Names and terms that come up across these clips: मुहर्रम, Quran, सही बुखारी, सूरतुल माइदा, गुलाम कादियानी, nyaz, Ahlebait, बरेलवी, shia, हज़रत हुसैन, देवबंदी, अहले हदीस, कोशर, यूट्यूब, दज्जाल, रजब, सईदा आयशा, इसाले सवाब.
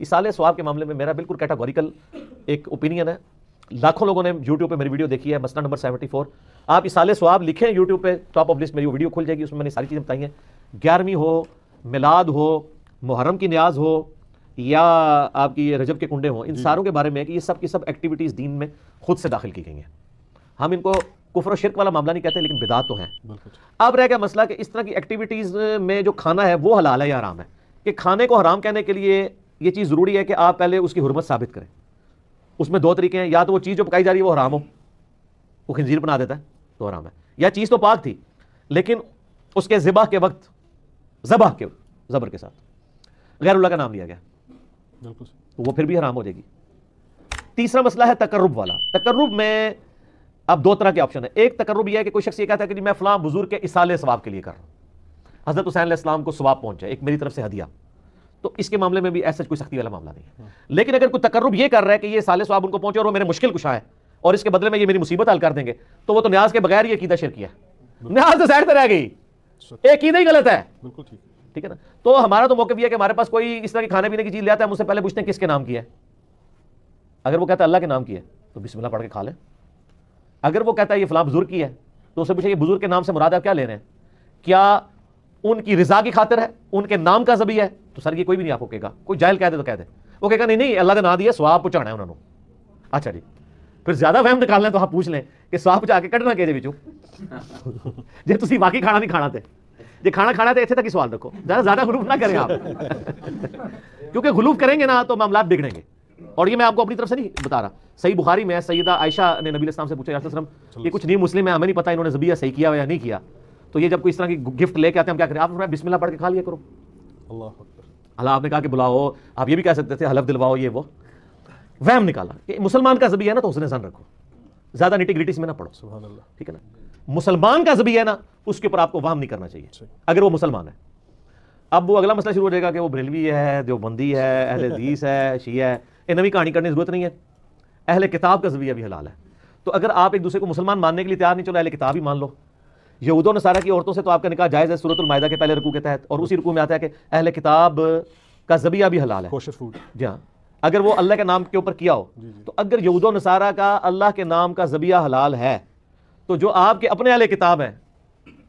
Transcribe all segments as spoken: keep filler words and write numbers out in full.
इसाले सवाब के मामले में मेरा बिल्कुल कैटागोरिकल एक ओपिनियन है। लाखों लोगों ने यूट्यूब पे मेरी वीडियो देखी है, मसला नंबर सेवेंटी फोर। आप इसाले सवाब लिखें यूट्यूब पे, टॉप ऑफ लिस्ट मेरी वो वीडियो खुल जाएगी, उसमें मैंने सारी चीज़ें बताई हैं। ग्यारहवीं हो, मिलाद हो, मुहर्रम की न्याज हो, या आपकी रजब के कुंडे हों, इन सारों के बारे में कि ये सब की सब एक्टिविटीज़ दीन में खुद से दाखिल की गई हैं। हम इनको कुफ्र और शिरक वाला मामला नहीं कहते, लेकिन बिदात तो हैं। अब रह गया मसला कि इस तरह की एक्टिविटीज़ में जो खाना है वो हलाल है या हराम है। कि खाने को हराम कहने के लिए ये चीज़ ज़रूरी है कि आप पहले उसकी हुर्मत साबित करें। उसमें दो तरीके हैं, या तो वो चीज़ जो पकाई जा रही है वो हराम हो, वो खंजीर बना देता है तो हराम है, या चीज़ तो पाक थी लेकिन उसके ज़िबाह के वक्त ज़बाह के ज़बर के साथ गैरुल्लाह का नाम लिया गया, बिल्कुल तो वो फिर भी हराम हो जाएगी। तीसरा मसला है तकर्रुब वाला। तकर्रुब में अब दो तरह के ऑप्शन है। एक तकर्रुब यह है कि कोई शख्स ये कहता है कि मैं फलां बुजुर्ग के इसाले सवाब के लिए कर रहा हूँ, हज़रत हुसैन अलैहिस्सलाम को सवाब पहुँचा, एक मेरी तरफ से हदिया, तो इसके मामले में भी ऐसा कोई सख्ती वाला मामला नहीं है। लेकिन अगर कोई तकर्रुब ये कर रहा है कि ये साले सवाब उनको पहुंचे और वो मेरे मुश्किल कुशा है और इसके बदले में ये मेरी मुसीबत हल कर देंगे, तो वो तो न्याज के बगैर ये कीदा शिरकिया है, न्याज तो साइड पर रह गई, एक कीदा ही गलत है, बिल्कुल ठीक है, ठीक है ना। तो हमारा तो मौक़िफ़ ये है कि हमारे पास कोई इस तरह की खाने पीने की चीज़ ले आता है, हम उससे पहले पूछते हैं किसके नाम की है। अगर वो कहता है अल्लाह के नाम की है तो बिस्मिल्लाह पढ़ के खा लें। अगर वो कहता है ये फलां बुजुर्ग की है तो उससे पूछे ये बुजुर्ग के नाम से मुराद आप क्या ले रहे हैं, क्या उनकी रजा की खातिर है, उनके नाम का जबी है, तो सर ये कोई भी नहीं आपको कहेगा। कोई जाहिल कह दे तो कह दे, वो कहेगा नहीं नहीं अल्लाह का नाम दिया, स्वाब पहुँचाना है उन्होंने। अच्छा जी, फिर ज्यादा वहम निकालना है तो आप पूछ लें कि स्वाब पहुँचा के कटना किए बिचू जे तुम वाकई खाना नहीं खाना थे, जे खाना खाना थे इतने तक ही सवाल रखो, ज़्यादा ज़्यादा गुलूफ ना करें आप क्योंकि गुलूफ करेंगे ना तो मामला बिगड़ेंगे। और ये मैं आपको अपनी तरफ से नहीं बता रहा, सही बुखारी में सईदा आयशा ने नबी इस्लाम से पूछा ये कुछ नहीं मुस्लिम है, हमें नहीं पता इन्होंने जबिया सही किया या नहीं किया, तो ये जब कोई इस तरह की गिफ्ट लेके आते हैं हम क्या करें, आप थोड़ा बिस्मिल्लाह पढ़ के खा लिया करो। अल्लाह अकबर, अल्लाह आपने कहा कि बुलाओ, आप ये भी कह सकते थे हलफ दिलवाओ, ये वो वहम निकाला कि मुसलमान का जबी है ना तो उसने ज़न रखो, ज़्यादा निटी ग्रिटी में ना पढ़ो, सुभान अल्लाह, ठीक है ना। मुसलमान का जबी है ना उसके ऊपर आपको वहम नहीं करना चाहिए अगर वो मुसलमान है। अब वो अगला मसला शुरू हो जाएगा कि वो बरेलवी है, देवबंदी है, अहले हदीस है, शिया है, इन नवी कहानी करने की जरूरत नहीं है। अहले किताब का जबी भी हलाल है, तो अगर आप एक दूसरे को मुसलमान मानने के लिए तैयार नहीं, चलो अहले किताब ही मान लो। यहूदों ने सारा की औरतों से तो आपका निकाह जायज़ है सूरतुल माइदा के पहले रुकू के तहत, और उसी रुकू में आता है कि अहले किताब का ज़बिया भी हलाल है, कोशर फूड, जी हाँ, अगर वो अल्लाह के नाम के ऊपर किया हो। तो अगर यहूदों ने सारा का अल्लाह के नाम का ज़बिया हलाल है तो जो आपके अपने अहले किताब हैं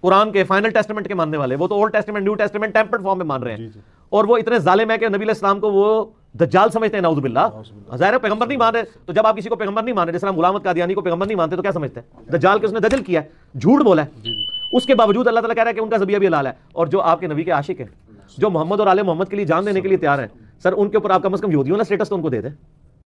कुरान के फाइनल टेस्टमेंट के मानने वाले, वो तो old testament new testament tempered form में मान रहे हैं, और वो इतने जालिम है कि नबी अलैहिस्सलाम को वो दज्जाल समझते हैं, नाउज़ बिल्लाह, ज़ाहिर पैगंबर नहीं मान रहे। तो जब आप किसी को पैगंबर नहीं मान रहे, जैसे हम गुलाम कादियानी को पैगंबर नहीं मानते तो क्या समझते हैं, दज्जाल के उसने दजल किया, झूठ बोला है। उसके बावजूद अल्लाह ताला कह रहा है कि उनका ज़बिया भी हलाल है। और जो आपके नबी के आशिक हैं, जो मोहम्मद और आले मोहम्मद के लिए जान देने के लिए तैयार हैं, सर उनके ऊपर आप कम अज़ कम यहूदियों ना स्टेटस तो उनको दे दें।